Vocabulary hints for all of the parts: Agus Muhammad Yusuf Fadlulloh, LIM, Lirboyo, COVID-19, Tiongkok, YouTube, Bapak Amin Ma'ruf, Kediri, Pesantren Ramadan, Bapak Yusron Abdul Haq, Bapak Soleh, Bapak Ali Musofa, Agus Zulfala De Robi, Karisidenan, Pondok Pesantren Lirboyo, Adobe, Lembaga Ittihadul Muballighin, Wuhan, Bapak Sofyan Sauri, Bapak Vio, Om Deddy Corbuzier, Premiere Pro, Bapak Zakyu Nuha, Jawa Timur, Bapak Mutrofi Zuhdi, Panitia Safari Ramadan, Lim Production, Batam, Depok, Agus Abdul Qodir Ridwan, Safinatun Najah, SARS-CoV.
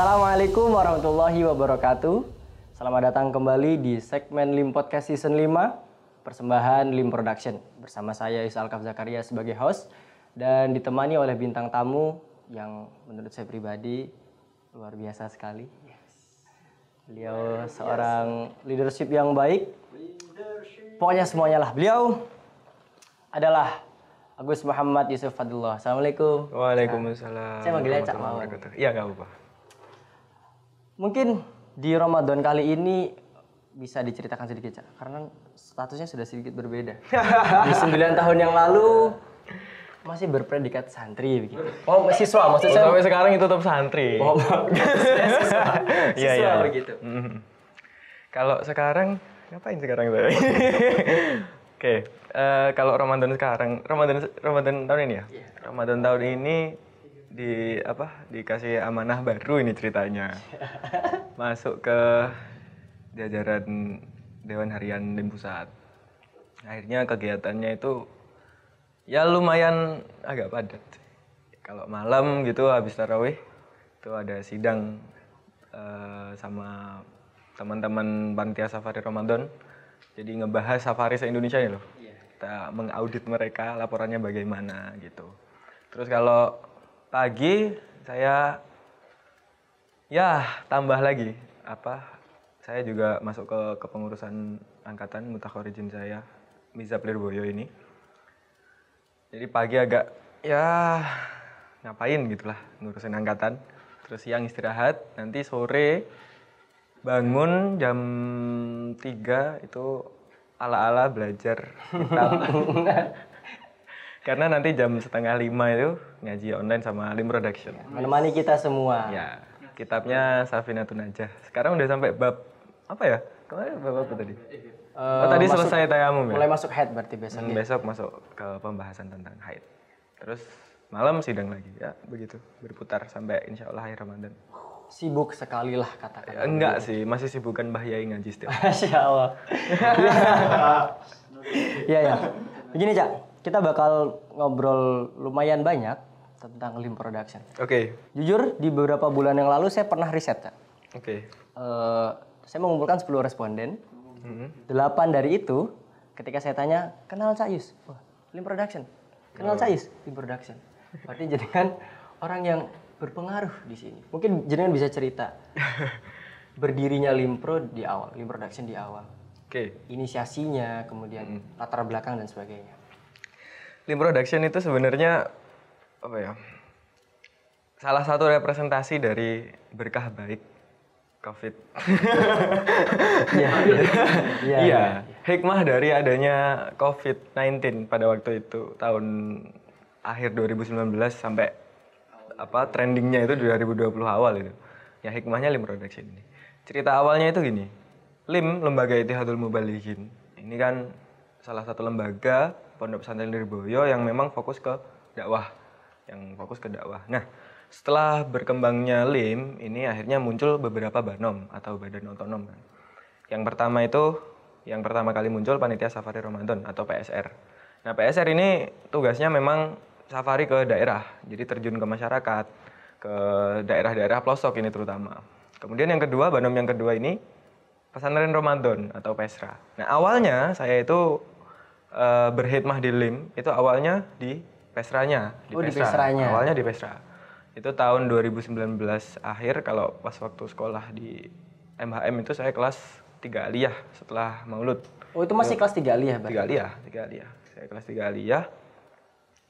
Assalamualaikum warahmatullahi wabarakatuh. Selamat datang kembali di segmen Lim Podcast Season 5, persembahan Lim Production. Bersama saya Yusuf Al-Kaf Zakaria sebagai host dan ditemani oleh bintang tamu yang menurut saya pribadi luar biasa sekali. Beliau seorang leadership yang baik. Pokoknya semuanya lah. Beliau adalah Agus Muhammad Yusuf Fadlulloh. Assalamualaikum. Waalaikumsalam. Saya manggilnya Cak Mawar. Iya, nggak apa-apa. Mungkin di Ramadan kali ini bisa diceritakan sedikit, Cak, karena statusnya sudah sedikit berbeda. Di 9 tahun yang lalu masih berpredikat santri begitu. Oh, siswa maksud saya. Sampai sekarang itu tetap santri. Oh, siswa begitu. Kalau sekarang ngapain sekarang saya? Oke, kalau Ramadan sekarang, Ramadan tahun ini ya? Ramadan tahun ini dikasih amanah baru ini ceritanya. Masuk ke jajaran Dewan Harian LIM Pusat. Akhirnya kegiatannya itu ya lumayan agak padat. Kalau malam gitu habis tarawih itu ada sidang sama teman-teman Panitia Safari Ramadan. Jadi ngebahas safari se-Indonesia ini loh. Kita mengaudit mereka laporannya bagaimana gitu. Terus kalau pagi saya ya tambah lagi saya juga masuk ke kepengurusan angkatan mutakhorijin saya Mizab Lirboyo ini. Jadi pagi agak ya ngapain gitulah ngurusin angkatan. Terus siang istirahat, nanti sore bangun jam 3 itu ala-ala belajar kitab. Karena nanti jam 4:30 itu ngaji online sama Lim Production. Menemani kita semua. Ya, kitabnya Safinatun Najah. Sekarang udah sampai bab apa ya? Kemarin bab apa tadi? Tadi selesai tayamum ya? Mulai masuk haid berarti besok. Besok masuk ke pembahasan tentang haid. Terus malam sidang lagi ya, begitu berputar sampai insya Allah akhir Ramadan. Sibuk sekali lah kata-kata. Enggak sih, masih sibukan Mbah Yai ngaji setiap hari. Masya Allah. Ya. Begini, Cak. Kita bakal ngobrol lumayan banyak tentang Lim Production. Oke. Jujur, di beberapa bulan yang lalu saya pernah riset, Cak. Oke. Saya mengumpulkan 10 responden. 8 dari itu, ketika saya tanya, kenal Cak Yus? Wah, Lim Production. Kenal Cak Yus? Lim Production. Berarti jenengan orang yang berpengaruh di sini. Mungkin jenengan bisa cerita berdirinya Lim Production di awal. Oke. Inisiasinya, kemudian latar belakang dan sebagainya. Lim Production itu sebenarnya salah satu representasi dari berkah baik COVID. Iya. Hikmah dari adanya COVID-19 pada waktu itu tahun akhir 2019 sampai trendingnya itu 2020 awal itu. Ya hikmahnya Lim Production ini. Cerita awalnya itu gini. Lim, Lembaga Ittihadul Muballighin. Ini kan salah satu lembaga Pondok Pesantren Lirboyo yang memang fokus ke dakwah. Nah, setelah berkembangnya LIM, ini akhirnya muncul beberapa BANOM atau badan otonom. Yang pertama kali muncul Panitia Safari Ramadan atau PSR. Nah, PSR ini tugasnya memang safari ke daerah. Jadi terjun ke masyarakat, ke daerah-daerah pelosok ini terutama. Kemudian yang kedua, BANOM yang kedua ini Pesantren Ramadan atau PESRA. Nah, awalnya saya itu berkhidmah di LIM itu awalnya di Pesranya, awalnya di Pesra. Itu tahun 2019 akhir kalau pas waktu sekolah di MHM itu saya kelas 3 aliyah setelah Maulud. Oh, itu masih kelas 3 aliyah berarti. 3 aliyah. Saya kelas 3 aliyah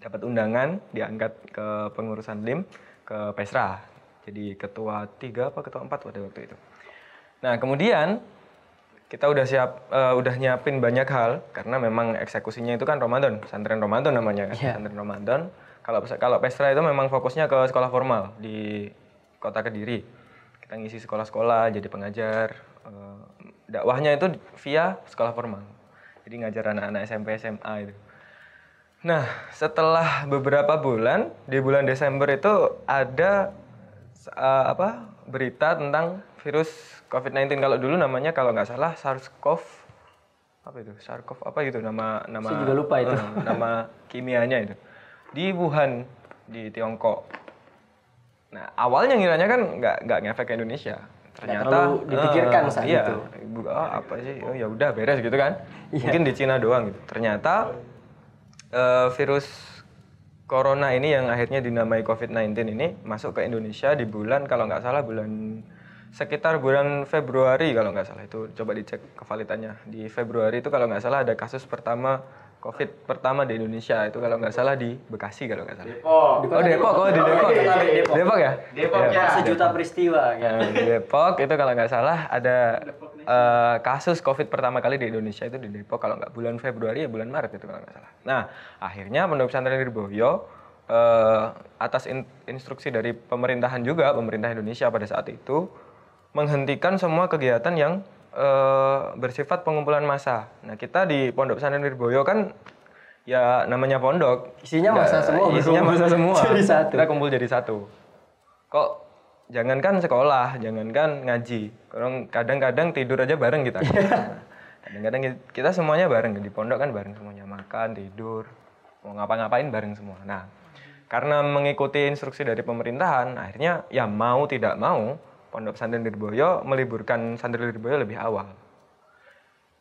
dapat undangan diangkat ke pengurusan LIM ke Pesra. Jadi ketua 3 apa ketua 4 pada waktu itu. Nah, kemudian kita udah nyiapin banyak hal karena memang eksekusinya itu kan Ramadan, pesantren Ramadan namanya kan, pesantren Ramadan. Kalau Pesra itu memang fokusnya ke sekolah formal di kota Kediri. Kita ngisi sekolah-sekolah jadi pengajar, dakwahnya itu via sekolah formal. Jadi ngajar anak-anak SMP, SMA itu. Nah, setelah beberapa bulan di bulan Desember itu ada berita tentang virus COVID-19 kalau dulu namanya kalau nggak salah SARS-CoV nama saya juga lupa itu nama kimianya itu di Wuhan di Tiongkok. Nah, awalnya ngiranya kan nggak ngefek ke Indonesia. Ternyata terlalu dipikirkan saat itu. Apa sih? Oh, ya udah beres gitu kan. Mungkin di Cina doang gitu. Ternyata virus corona ini yang akhirnya dinamai COVID-19 ini masuk ke Indonesia di bulan, kalau nggak salah sekitar bulan Februari kalau nggak salah, itu coba dicek kevalitannya. Di Februari itu kalau nggak salah ada kasus pertama COVID pertama di Indonesia, itu kalau nggak salah di Bekasi kalau nggak salah. Depok. Sejuta peristiwa kan. Di Depok itu kalau nggak salah ada kasus COVID pertama kali di Indonesia itu di Depok, kalau nggak bulan Februari ya bulan Maret itu kalau nggak salah. Nah, akhirnya Pondok Pesantren Lirboyo atas instruksi dari pemerintah Indonesia pada saat itu menghentikan semua kegiatan yang bersifat pengumpulan massa. Nah, kita di Pondok Pesantren Lirboyo kan ya namanya pondok, isinya massa semua. Isinya massa semua. Jadi satu. Kita kumpul jadi satu. Kok jangankan sekolah, jangankan ngaji. Kadang-kadang tidur aja bareng kita. Kadang-kadang kita semuanya bareng di pondok kan, bareng semuanya, makan, tidur, mau ngapa-ngapain bareng semua. Nah, karena mengikuti instruksi dari pemerintahan, akhirnya ya mau tidak mau Pondok Pesantren Lirboyo meliburkan santri Lirboyo lebih awal.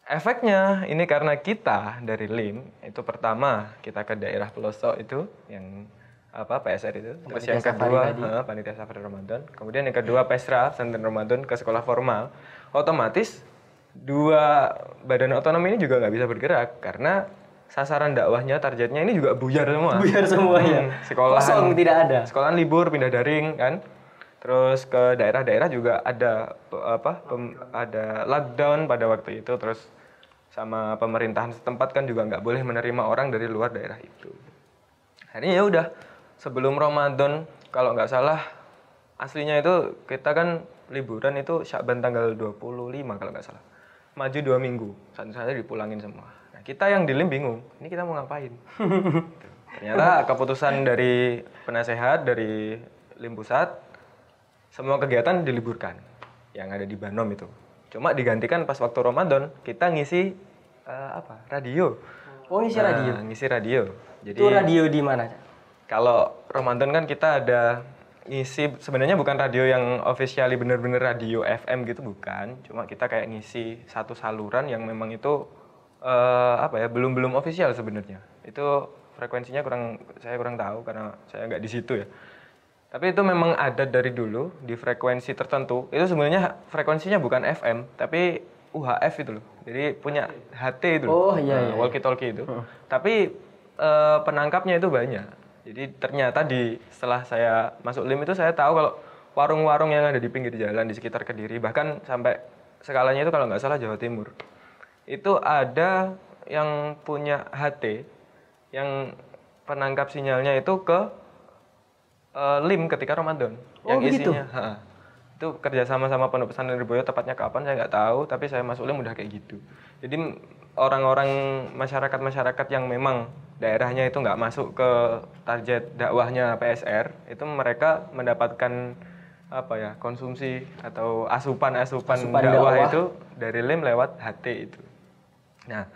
Efeknya ini karena kita dari LIM itu pertama kita ke daerah pelosok itu yang PSR itu, terus yang kedua Panitia Safari Ramadan, kemudian yang kedua Pesra Pesantren Ramadan ke sekolah formal. Otomatis dua badan otonomi ini juga nggak bisa bergerak karena sasaran dakwahnya, targetnya ini juga buyar semua. Buyar semuanya. Sekolah kosong, tidak ada. Sekolahan libur, pindah daring kan. Terus ke daerah-daerah juga ada ada lockdown pada waktu itu. Terus sama pemerintahan setempat kan juga nggak boleh menerima orang dari luar daerah itu. Akhirnya ya udah sebelum Ramadan kalau nggak salah aslinya itu kita kan liburan itu Syakban tanggal 25 kalau nggak salah. Maju 2 minggu, satu-satu dipulangin semua. Nah, kita yang di LIM bingung, ini kita mau ngapain? Ternyata keputusan dari penasehat dari LIM Pusat, semua kegiatan diliburkan yang ada di Banom itu. Cuma digantikan pas waktu Ramadan kita ngisi radio. Oh, ngisi radio. Ngisi radio. Jadi itu radio di mana? Kalau Ramadan kan kita ada ngisi, sebenarnya bukan radio yang officially bener-bener radio FM gitu, bukan. Cuma kita kayak ngisi satu saluran yang memang itu belum official sebenarnya. Itu frekuensinya saya kurang tahu karena saya nggak di situ ya. Tapi itu memang ada dari dulu di frekuensi tertentu. Itu sebenarnya frekuensinya bukan FM, tapi UHF itu loh. Jadi punya HT itu. Oh iya. Walkie-talkie itu. Tapi penangkapnya itu banyak. Jadi ternyata setelah saya masuk LIM itu saya tahu kalau warung-warung yang ada di pinggir jalan di sekitar Kediri, bahkan sampai skalanya itu kalau nggak salah Jawa Timur. Itu ada yang punya HT yang penangkap sinyalnya itu ke LIM ketika Ramadan. Yang isinya itu kerjasama sama Pondok Pesantren Lirboyo, tepatnya kapan saya nggak tahu, tapi saya masuk LIM udah kayak gitu. Jadi orang-orang, masyarakat yang memang daerahnya itu nggak masuk ke target dakwahnya PSR, itu mereka mendapatkan konsumsi atau asupan dakwah itu dari LIM lewat HT itu. Nah,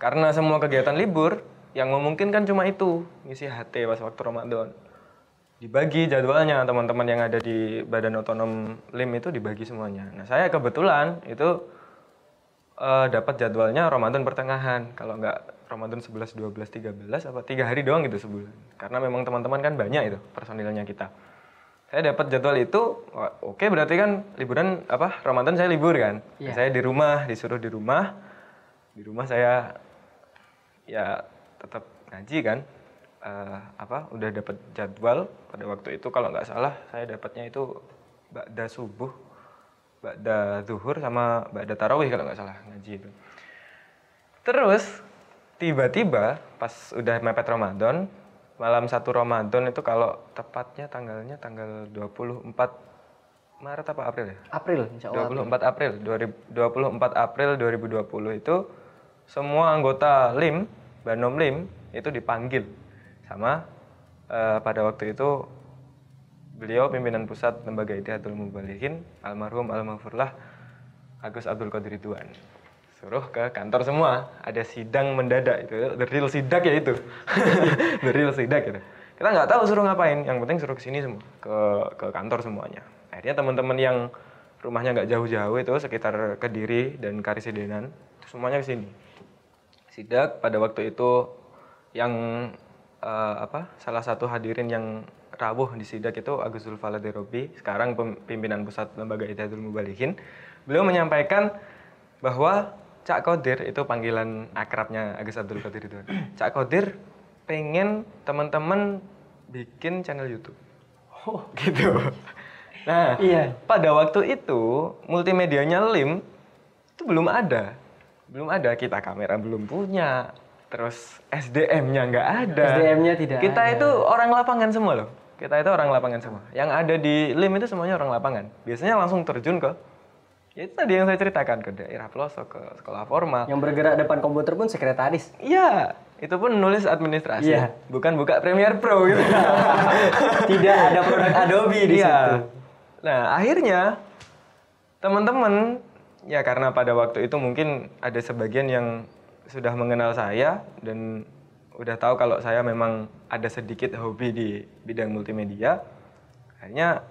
karena semua kegiatan libur yang memungkinkan cuma itu ngisi HT pas waktu Ramadan. Dibagi jadwalnya, teman-teman yang ada di badan otonom LIM itu dibagi semuanya. Nah, saya kebetulan itu dapat jadwalnya Ramadan pertengahan. Kalau nggak Ramadan 11, 12, 13 apa 3 hari doang gitu sebulan. Karena memang teman-teman kan banyak itu personilnya kita. Saya dapat jadwal itu, oke, berarti kan liburan Ramadan saya libur kan. Yeah. Saya di rumah, disuruh di rumah. Di rumah saya ya tetap ngaji kan. Udah dapat jadwal pada waktu itu kalau nggak salah saya dapatnya itu ba'da subuh, ba'da zuhur sama ba'da tarawih kalau nggak salah ngaji itu. Terus tiba-tiba pas udah mepet Ramadan, malam 1 Ramadan itu kalau tepatnya tanggalnya tanggal 24 Maret apa April ya? April, insyaallah. 24 April 2020 itu semua anggota LIM, Banom LIM itu dipanggil sama pada waktu itu beliau pimpinan pusat Lembaga Ittihadul Muballighin almarhum almarfurlah Agus Abdul Qodir Ridwan, suruh ke kantor semua, ada sidang mendadak itu, the real sidak ya itu. Kita nggak tahu suruh ngapain, yang penting suruh kesini semua, ke kantor semuanya. Akhirnya teman-teman yang rumahnya nggak jauh-jauh itu sekitar Kediri dan Karisidenan, semuanya kesini. Sidak pada waktu itu yang salah satu hadirin yang rawuh di sidak itu Agus Zulfala De Robi, sekarang pimpinan pusat Lembaga Ittihadul Muballighin. Beliau menyampaikan bahwa Cak Qodir, itu panggilan akrabnya Agus Abdul Qodir Ridwan, Cak Qodir pengen teman-teman bikin channel YouTube. Oh, gitu. Nah, iya. Pada waktu itu multimedianya LIM itu belum ada, kita kamera belum punya, terus SDM-nya nggak ada. SDM-nya tidak. Kita ada. Itu orang lapangan semua loh. Kita itu orang lapangan semua. Yang ada di LIM itu semuanya orang lapangan. Biasanya langsung terjun ke, ya itu tadi yang saya ceritakan, ke daerah pelosok, ke sekolah formal. Yang bergerak depan komputer pun sekretaris. Iya, itu pun nulis administrasi. Iya. Bukan buka Premiere Pro gitu. Tidak ada produk Adobe di situ. Nah, akhirnya teman-teman, ya karena pada waktu itu mungkin ada sebagian yang sudah mengenal saya dan udah tahu kalau saya memang ada sedikit hobi di bidang multimedia. Akhirnya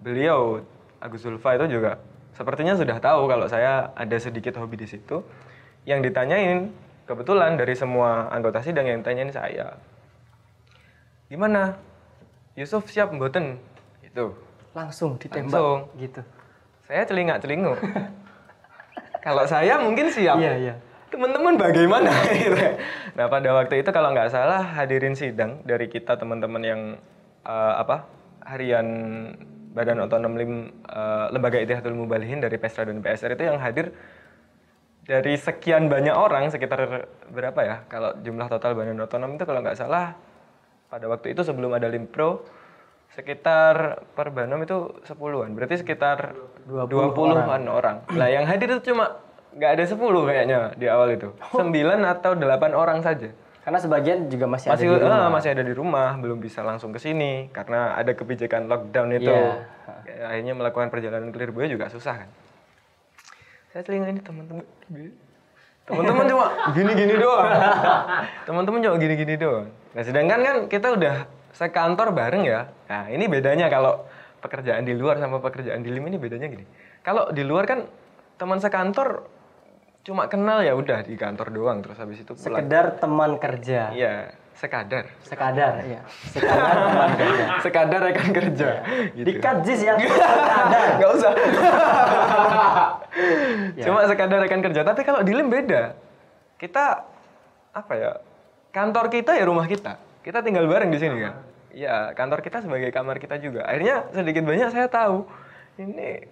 beliau Agus Zulfa itu juga sepertinya sudah tahu kalau saya ada sedikit hobi di situ. Yang ditanyain, kebetulan dari semua anggota sidang yang ditanyain saya, gimana? Yusuf siap mboten? Itu langsung ditembak. Langsung. Gitu. Saya celingak-celinguk. Kalau saya mungkin siap. Iya, iya. Teman-teman bagaimana? Nah, pada waktu itu kalau nggak salah hadirin sidang dari kita teman-teman yang harian Badan Otonom LIM, Lembaga Ittihadul Muballighin dari PESRA dan PSR itu yang hadir dari sekian banyak orang, sekitar berapa ya? Kalau jumlah total Badan Otonom itu kalau nggak salah pada waktu itu sebelum ada LIM Pro sekitar per Banom itu 10-an. Berarti sekitar 20-an orang. Nah, yang hadir itu cuma nggak ada 10 kayaknya di awal itu. 9 atau 8 orang saja. Karena sebagian juga masih ada di rumah. Masih ada di rumah, belum bisa langsung ke sini karena ada kebijakan lockdown itu. Yeah. Akhirnya melakukan perjalanan ke Lirboyo juga susah kan. Saya telinga ini teman-teman cuma gini-gini doang. Teman-teman cuma gini-gini doang. Nah, sedangkan kan kita udah sekantor bareng ya. Nah, ini bedanya kalau pekerjaan di luar sama pekerjaan di LIM, ini bedanya gini. Kalau di luar kan teman sekantor cuma kenal ya udah di kantor doang, terus habis itu pulang. Sekedar teman kerja. Iya, sekadar. Iya. Sekadar teman kerja. Sekadar rekan kerja. Iya. Gitu. Dikat jis ya. Enggak usah. Cuma sekadar rekan kerja, tapi kalau di LIM beda. Kita kantor kita ya rumah kita. Kita tinggal bareng di sini kan. Iya, kantor kita sebagai kamar kita juga. Akhirnya sedikit banyak saya tahu. Ini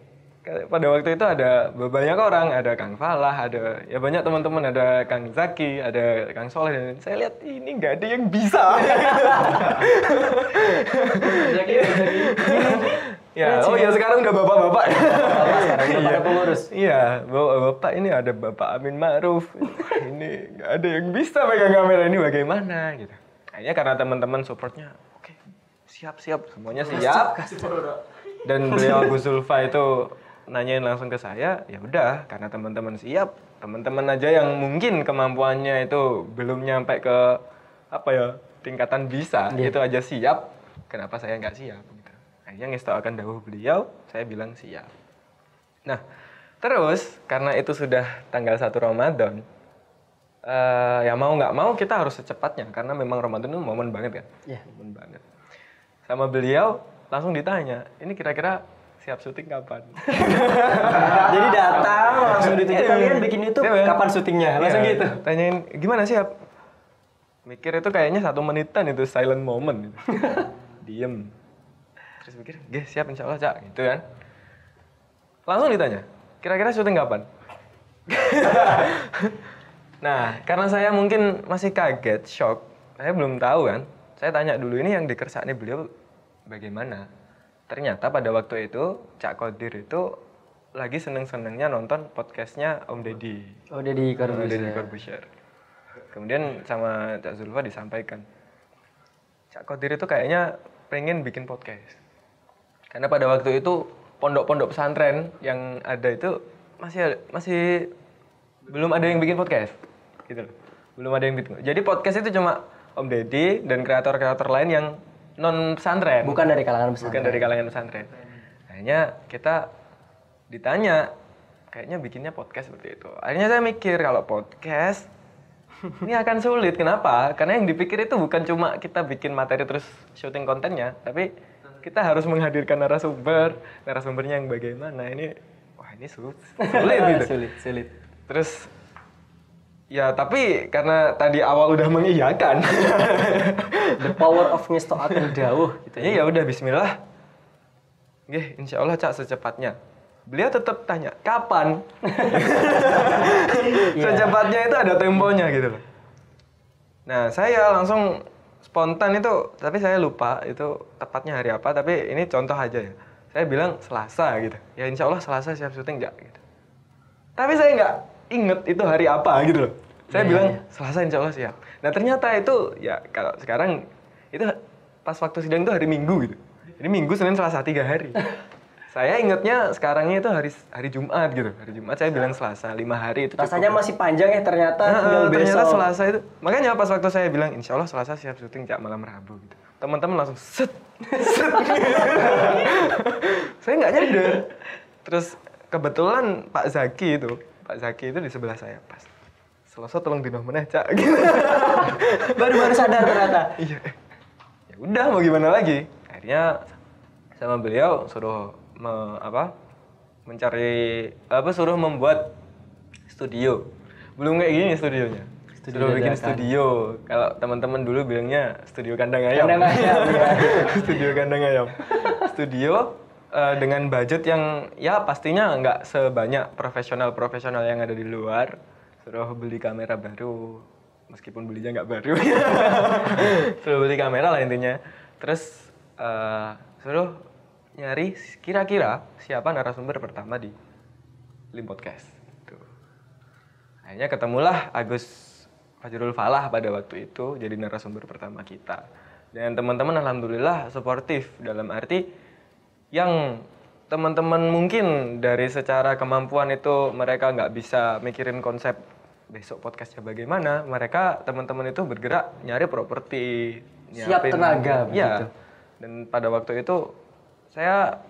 pada waktu itu ada banyak orang, ada Kang Falah, ada ya banyak teman-teman, ada Kang Zaki, ada Kang Soleh, dan saya lihat ini nggak ada yang bisa. Ya, oh ya sekarang udah bapak-bapak. Para pengurus. Iya, bapak ini ada Bapak Amin Ma'ruf. Ini nggak ada yang bisa pegang kamera ini bagaimana gitu. Akhirnya karena teman-teman supportnya, oke, siap semuanya siap. Dan beliau Agus Zulfa itu nanyain langsung ke saya, ya udah karena teman-teman siap, teman-teman aja yang mungkin kemampuannya itu belum nyampe ke tingkatan bisa, gitu aja siap, kenapa saya nggak siap gitu. Akhirnya ngistaukan dawuh beliau, saya bilang siap. Nah, terus karena itu sudah tanggal 1 Ramadan, ya mau nggak mau kita harus secepatnya karena memang Ramadan itu momen banget kan. Yeah. Momen banget. Sama beliau langsung ditanya, ini kira-kira siap syuting kapan? Jadi datang langsung ditanya, kalian bikin YouTube kapan syutingnya? Langsung gitu. Tanyain, gimana siap? Mikir itu kayaknya 1 menitan itu silent moment. Gitu. Diem. Terus mikir, gih siap insya Allah Cak. Gitu kan. Langsung ditanya, kira-kira syuting kapan? Nah, karena saya mungkin masih kaget, shock. Saya belum tahu kan. Saya tanya dulu, ini yang dikersaknya beliau bagaimana? Ternyata pada waktu itu Cak Qodir itu lagi seneng-senengnya nonton podcastnya Om Deddy. Om Deddy Corbuzier. Kemudian sama Cak Zulfa disampaikan, Cak Qodir itu kayaknya pengen bikin podcast. Karena pada waktu itu pondok-pondok pesantren yang ada itu masih belum ada yang bikin podcast, gitu loh. Belum ada yang bikin. Jadi podcast itu cuma Om Deddy dan kreator-kreator lain yang non pesantren. Bukan dari kalangan pesantren. Bukan dari kalangan pesantren. Akhirnya kita ditanya, kayaknya bikinnya podcast seperti itu. Akhirnya saya mikir kalau podcast ini akan sulit. Kenapa? Karena yang dipikir itu bukan cuma kita bikin materi terus syuting kontennya, tapi kita harus menghadirkan narasumber, narasumbernya yang bagaimana. Ini, wah ini sulit gitu. Sulit. Terus, ya tapi karena tadi awal udah mengiyakan. The power of ngestoakan dawuh. Gitu. Ya udah, bismillah. Nggih, insyaallah Cak secepatnya. Beliau tetap tanya, kapan? Secepatnya itu ada temponya gitu loh. Nah, saya langsung spontan itu, tapi saya lupa itu tepatnya hari apa, tapi ini contoh aja ya. Saya bilang Selasa gitu. Ya insya Allah Selasa siap syuting nggak? Gitu. Tapi saya nggak inget itu hari apa gitu loh. Saya bilang Selasa insya Allah siap. Nah ternyata itu, ya kalau sekarang, itu pas waktu sidang itu hari Minggu gitu. Jadi Minggu, Senin, Selasa, 3 hari. Saya ingatnya sekarangnya itu hari Jumat gitu. Hari Jumat saya bilang Selasa, 5 hari itu. Rasanya masih panjang ya ternyata. Ternyata besok. Selasa itu. Makanya pas waktu saya bilang insya Allah Selasa siap syuting Cak malam Rabu gitu. Teman-teman langsung set. Saya nggak nyadar. Terus kebetulan Pak Zaki itu di sebelah saya pas. Selasa tolong dinoh meneh Cak. Gitu. Baru sadar ternyata. Iya. Ya udah mau gimana lagi? Akhirnya sama beliau suruh suruh membuat studio. Belum kayak gini studionya. Suruh bikin studio. Kalau teman-teman dulu bilangnya studio kandang ayam. Studio kandang ayam. Studio dengan budget yang ya pastinya nggak sebanyak profesional yang ada di luar. Suruh beli kamera baru. Meskipun belinya nggak baru. Suruh beli kamera lah intinya. Terus suruh nyari kira-kira siapa narasumber pertama di Lim Podcast. Tuh. Akhirnya ketemulah Agus Fajrul Falah pada waktu itu jadi narasumber pertama kita. Dan teman-teman alhamdulillah suportif, dalam arti yang teman-teman mungkin dari secara kemampuan itu mereka nggak bisa mikirin konsep besok podcastnya bagaimana, mereka teman-teman itu bergerak nyari properti, siap tenaga begitu. Dan pada waktu itu saya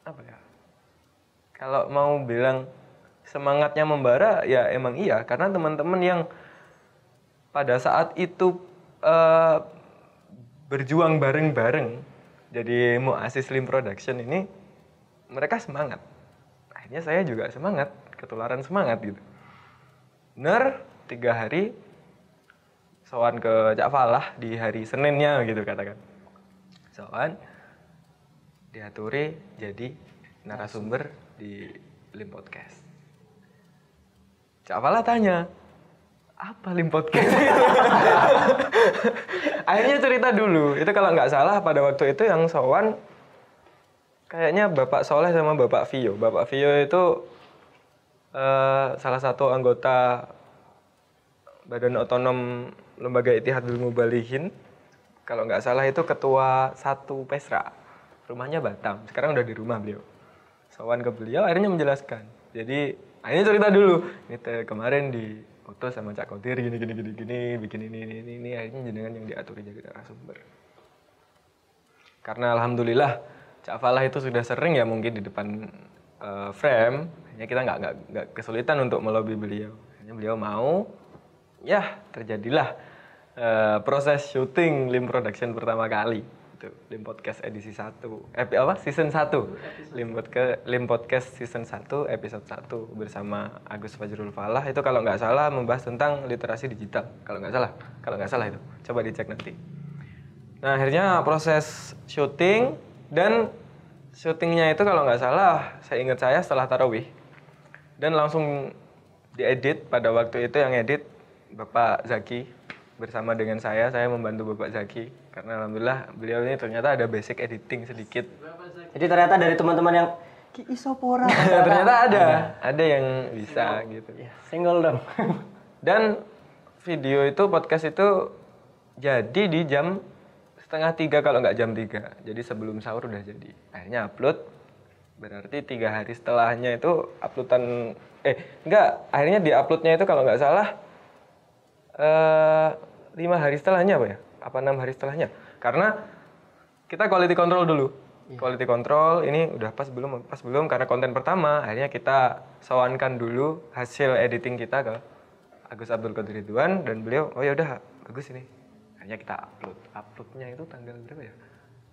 apa ya, kalau mau bilang semangatnya membara ya emang iya, karena teman-teman yang pada saat itu berjuang bareng-bareng jadi muassis Lim Production ini, mereka semangat, akhirnya saya juga semangat, ketularan semangat gitu. Bener, 3 hari sowan ke Cak Falah di hari Seninnya gitu, katakan sowan diaturi jadi narasumber di Lim Podcast. Cak Falah tanya, apa Lim Podcast? Akhirnya cerita dulu. Itu kalau nggak salah pada waktu itu yang sowan kayaknya Bapak Soleh sama Bapak Vio. Bapak Vio itu salah satu anggota Badan Otonom Lembaga Ittihadul Muballighin. Kalau nggak salah itu ketua 1 Pesra. Rumahnya Batam, sekarang udah di rumah beliau. Sowan ke beliau, akhirnya menjelaskan. Jadi, akhirnya cerita dulu. Ini kemarin diutus sama Cak Qodir, gini, bikin ini, akhirnya jenengan yang diatur jadi narasumber. Karena alhamdulillah, Cak Falah itu sudah sering ya mungkin di depan frame, hanya kita nggak kesulitan untuk melobi beliau. Hanya beliau mau, ya terjadilah proses syuting Lim Production pertama kali. Lim Podcast edisi 1, season 1. Lim Podcast season 1, episode 1 bersama Agus Fajrul Falah. Itu kalau nggak salah membahas tentang literasi digital. Kalau nggak salah itu. Coba dicek nanti. Nah, akhirnya proses syuting, dan syutingnya itu kalau nggak salah, saya ingat setelah tarawih. Dan langsung diedit, pada waktu itu yang edit Bapak Zaki bersama dengan saya membantu Bapak Zaki. Karena alhamdulillah beliau ini ternyata ada basic editing sedikit. Jadi ternyata dari teman-teman yang ki isopora ternyata ada yang bisa single. Gitu. Ya, single dong. Dan video itu, podcast itu jadi di jam 2:30 kalau nggak jam 3. Jadi sebelum sahur udah jadi. Akhirnya upload. Berarti 3 hari setelahnya itu uploadan akhirnya di-uploadnya itu kalau nggak salah 5 hari setelahnya apa ya? Apa 6 hari setelahnya? Karena kita quality control dulu. Yeah. Quality control ini udah pas belum karena konten pertama, akhirnya kita sowankan dulu hasil editing kita ke Agus Abdul Qodir Ridwan dan beliau, oh ya udah bagus ini. Akhirnya kita upload. Uploadnya itu tanggal berapa ya?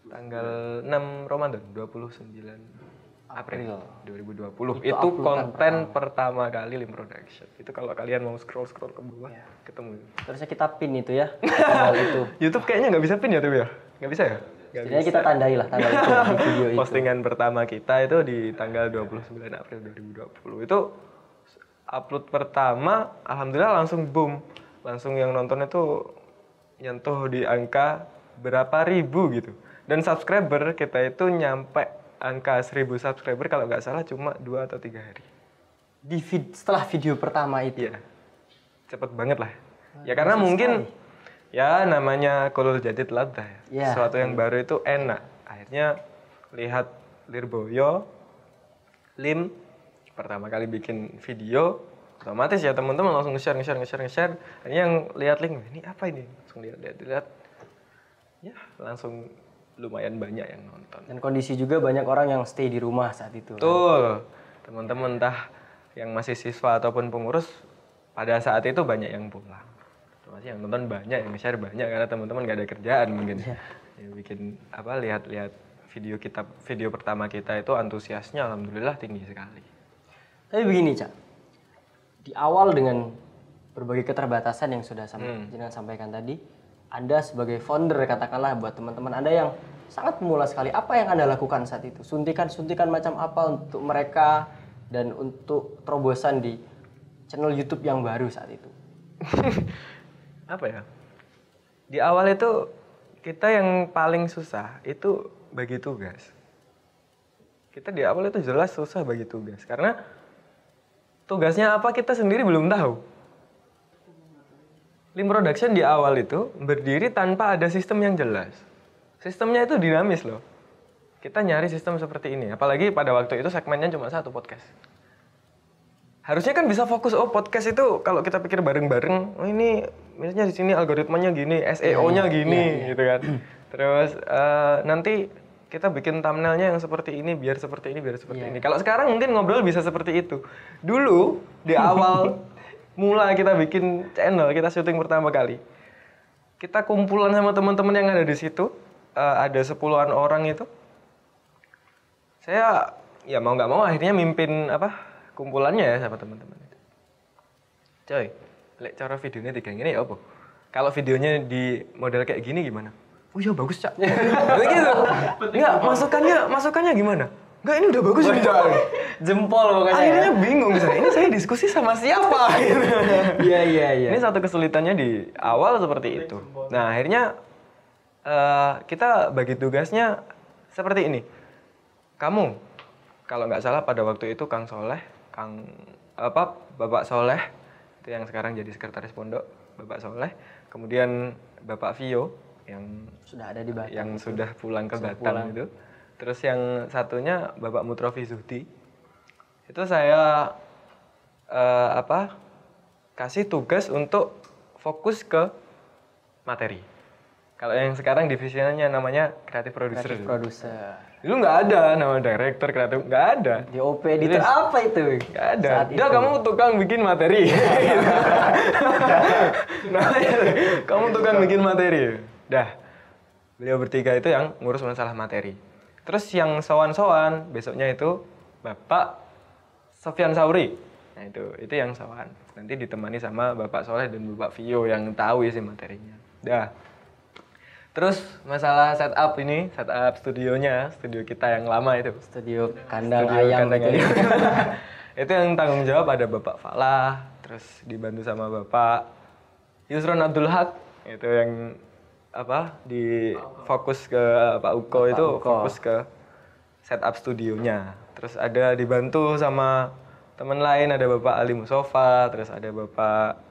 Tanggal 6 Ramadan, 29 April 2020. Itu konten pertama kali Lim Production. Itu kalau kalian mau scroll ke bawah, yeah, ketemu. Terusnya kita pin itu ya. Itu. YouTube kayaknya nggak bisa pin ya, tapi ya. Nggak bisa ya? Jadi kita tandai lah tanggal itu di video itu. Postingan pertama kita itu di tanggal 29 April 2020. Itu upload pertama, alhamdulillah langsung boom. Langsung yang nonton itu nyentuh di angka berapa ribu gitu. Dan subscriber kita itu nyampe angka 1000 subscriber kalau nggak salah cuma 2 atau 3 hari. Di setelah video pertama itu? Iya. Cepet banget lah. Ya karena mungkin... Ya namanya kulul jadid ladah ya. Sesuatu yang baru itu enak. Akhirnya lihat Lirboyo, Lim pertama kali bikin video, otomatis ya teman-teman langsung nge-share. Ini yang lihat link, ini apa ini? Langsung lihat. Ya, langsung lumayan banyak yang nonton. Dan kondisi juga banyak orang yang stay di rumah saat itu. Betul. Kan? Teman-teman entah yang masih siswa ataupun pengurus pada saat itu banyak yang pulang. Masih yang nonton banyak, yang share banyak karena teman-teman gak ada kerjaan mungkin. Yeah. Ya, bikin apa lihat-lihat video pertama kita itu antusiasnya alhamdulillah tinggi sekali. Tapi begini, Cak. Di awal dengan berbagai keterbatasan yang sudah Jenengan sampaikan tadi, Anda sebagai founder katakanlah buat teman-teman Anda yang sangat pemula sekali, apa yang Anda lakukan saat itu? Suntikan macam apa untuk mereka dan untuk terobosan di channel YouTube yang baru saat itu? Apa ya, di awal itu kita yang paling susah itu bagi tugas. Kita di awal itu jelas susah bagi tugas karena tugasnya apa kita sendiri belum tahu. Lim Production di awal itu berdiri tanpa ada sistem yang jelas. Sistemnya itu dinamis loh. Kita nyari sistem seperti ini, apalagi pada waktu itu segmennya cuma 1 podcast. Harusnya kan bisa fokus, oh podcast itu kalau kita pikir bareng-bareng, oh ini misalnya di sini algoritmanya gini, SEO-nya gini, gitu kan. Terus nanti kita bikin thumbnailnya yang seperti ini, biar seperti ini. Kalau sekarang mungkin ngobrol bisa seperti itu. Dulu di awal mula kita bikin channel, kita syuting pertama kali, kita kumpulan sama teman-teman yang ada di situ, ada 10-an orang itu. Saya ya mau nggak mau akhirnya mimpin kumpulannya ya sama teman-teman itu. Coy, lek cara videonya tiga gini ya apa? Kalau videonya di model kayak gini gimana? Oh iya bagus, Cak. Begitu. Enggak, masukannya gimana? Enggak, ini udah bagus ini, Cak. Jempol pokoknya. Akhirnya bingung saya. Ini saya diskusi sama siapa? Iya. Ini satu kesulitannya di awal seperti itu. Nah, akhirnya kita bagi tugasnya seperti ini. Kamu kalau nggak salah pada waktu itu Bapak Soleh itu yang sekarang jadi sekretaris pondok, Bapak Soleh, kemudian Bapak Vio yang sudah ada di Batam, yang itu sudah pulang ke Batam itu, terus yang satunya Bapak Mutrofi Zuhdi. Itu saya kasih tugas untuk fokus ke materi. Kalau yang sekarang divisinya namanya kreatif produser. Dulu nggak ada nama director kreatif, nggak ada. DOP, editor apa itu? Nggak ada. Udah kamu tukang bikin materi. Kamu tukang bikin materi. Dah, beliau bertiga itu yang ngurus masalah materi. Terus yang sowan-sowan besoknya itu Bapak Sofyan Sauri. Nah itu yang sowan. Nanti ditemani sama Bapak Soleh dan Bapak Vio yang tahu isi materinya. Dah. Terus masalah setup studionya, studio kita yang lama itu. Studio kandang ayam. Itu yang tanggung jawab ada Bapak Falah, terus dibantu sama Bapak Yusron Abdul Haq, itu yang di fokus ke Pak Uko itu fokus ke setup studionya. Terus ada dibantu sama teman lain, ada Bapak Ali Musofa, terus ada Bapak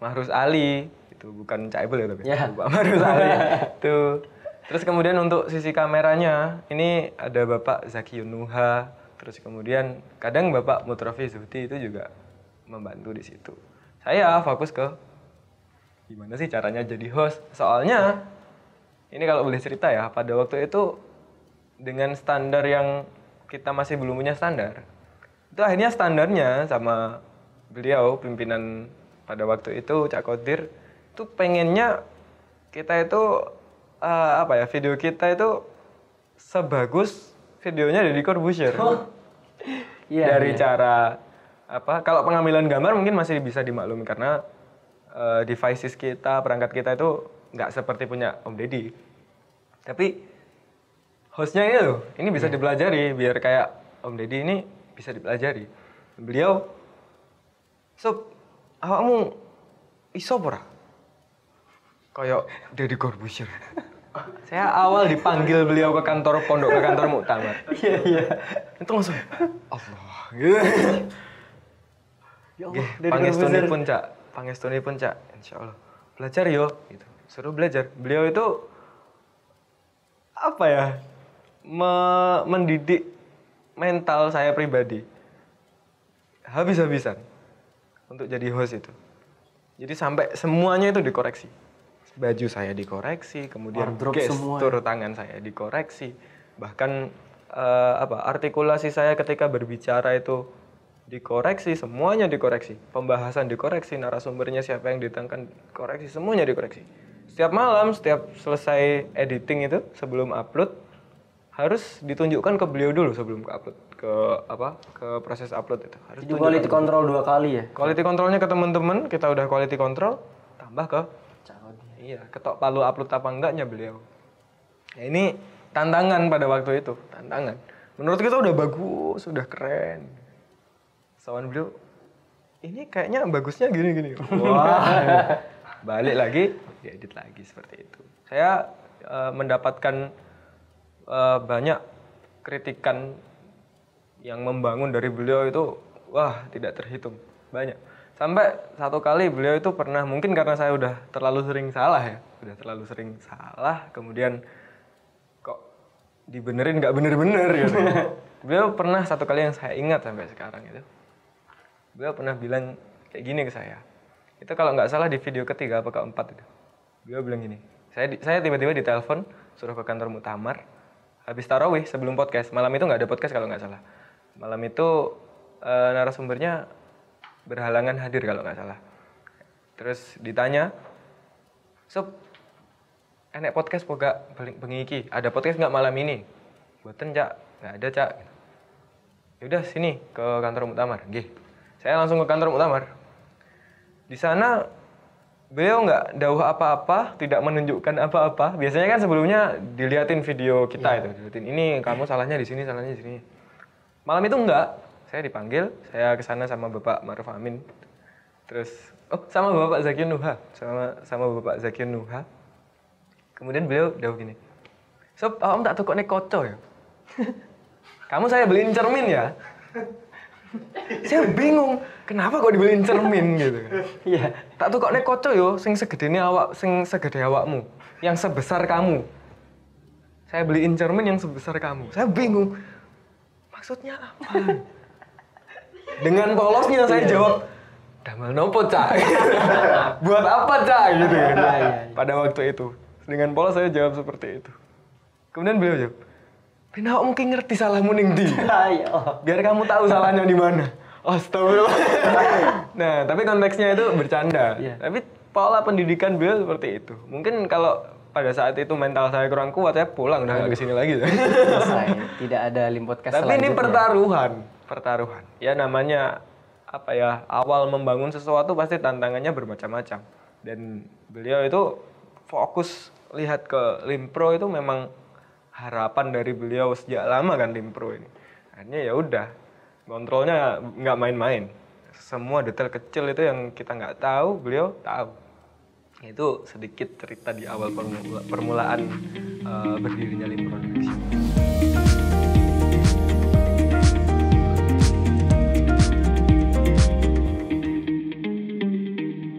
Mahrus Ali. Itu bukan caibel ya tapi Bapak Mahrus Ali itu. Terus kemudian untuk sisi kameranya ini ada Bapak Zakyu Nuha, terus kemudian kadang Bapak Mutrofi Zuhdi itu juga membantu di situ. Saya fokus ke gimana sih caranya jadi host. Soalnya ini kalau boleh cerita ya, pada waktu itu dengan standar yang kita masih belum punya standar, itu akhirnya standarnya sama beliau pimpinan pada waktu itu Cak Qodir itu pengennya kita itu video kita itu sebagus videonya dari Corbuzier. Cara kalau pengambilan gambar mungkin masih bisa dimaklumi karena devices kita, perangkat kita itu nggak seperti punya Om Deddy. Tapi hostnya ini loh, ini bisa dipelajari biar kayak Om Deddy ini bisa dipelajari. Beliau, "Sob, awakmu iso ora? Kayak Deddy Corbuzier." Saya awal dipanggil beliau ke kantor pondok, ke kantor muktamar. Iya. Itu langsung Allah. Ya Allah. Pangestuni pun Cak. Insyaallah. Belajar yo gitu. Suruh belajar. Beliau itu mendidik mental saya pribadi habis-habisan untuk jadi host itu. Jadi sampai semuanya itu dikoreksi. Baju saya dikoreksi, kemudian gestur tangan saya dikoreksi, bahkan artikulasi saya ketika berbicara itu dikoreksi, semuanya dikoreksi, pembahasan dikoreksi, narasumbernya siapa yang datangkan koreksi, semuanya dikoreksi. Setiap malam, setiap selesai editing itu sebelum upload harus ditunjukkan ke beliau dulu sebelum ke upload, ke proses upload itu harus quality control 2 kali ya. Quality controlnya ke teman-teman, kita udah quality control tambah ke ketok palu upload apa enggaknya beliau. Ya ini tantangan pada waktu itu, tantangan. Menurut kita udah bagus, udah keren. Sawan beliau, ini kayaknya bagusnya gini-gini. Wah. Balik lagi, diedit lagi seperti itu. Saya mendapatkan banyak kritikan yang membangun dari beliau itu, wah, tidak terhitung. Banyak. Sampai 1 kali beliau itu pernah, mungkin karena saya udah terlalu sering salah ya. Kemudian kok dibenerin nggak bener-bener gitu. Beliau pernah 1 kali yang saya ingat sampai sekarang itu. Beliau pernah bilang kayak gini ke saya. Itu kalau nggak salah di video ketiga apa keempat itu. Beliau bilang gini, saya tiba-tiba ditelepon suruh ke kantor muktamar. Habis tarawih sebelum podcast, malam itu nggak ada podcast kalau nggak salah. Malam itu narasumbernya berhalangan hadir kalau nggak salah. Terus ditanya, "Sob, enek podcast po gak bengi iki? Ada podcast nggak malam ini?" "Boten, Cak, nggak ada, Cak." "Yaudah sini ke kantor muktamar." Nggih. Saya langsung ke kantor muktamar. Di sana beliau nggak dauh apa-apa, tidak menunjukkan apa-apa. Biasanya kan sebelumnya diliatin video kita itu, diliatin ini kamu salahnya di sini, salahnya di sini. Malam itu nggak. Saya dipanggil, saya kesana sama Bapak Mahruf Amin, terus sama Bapak Zakyu Nuha, sama Bapak Zakyu Nuha. Kemudian beliau dawuh gini, "Sob, awam tak tukok nek koco ya? Kamu saya beliin cermin ya?" Saya bingung, kenapa kok dibeliin cermin gitu kan? Iya, "Tak tukok nek koco yo, sing segede awakmu, yang sebesar kamu. Saya beliin cermin yang sebesar kamu." Saya bingung, maksudnya apa? Dengan polosnya saya jawab, "Damel nopo, Cak?" "Buat apa, Cak?" gitu ya. Pada waktu itu dengan polos saya jawab seperti itu. Kemudian beliau jawab, "Ben awak mungkin ngerti salahmu ning ndi. Biar kamu tahu salahnya di mana." Astagfirullah. Nah, tapi konteksnya itu bercanda. Tapi pola pendidikan beliau seperti itu. Mungkin kalau pada saat itu mental saya kurang kuat, saya pulang udah nggak kesini lagi. Selesai. Tidak ada Lim Podcast selanjutnya. Tapi ini pertaruhan. Ya namanya awal membangun sesuatu pasti tantangannya bermacam-macam. Dan beliau itu fokus lihat ke Lim Pro itu memang harapan dari beliau sejak lama kan Lim Pro ini. Akhirnya ya udah kontrolnya nggak main-main. Semua detail kecil itu yang kita nggak tahu beliau tahu. Itu sedikit cerita di awal permulaan berdirinya Lim Production.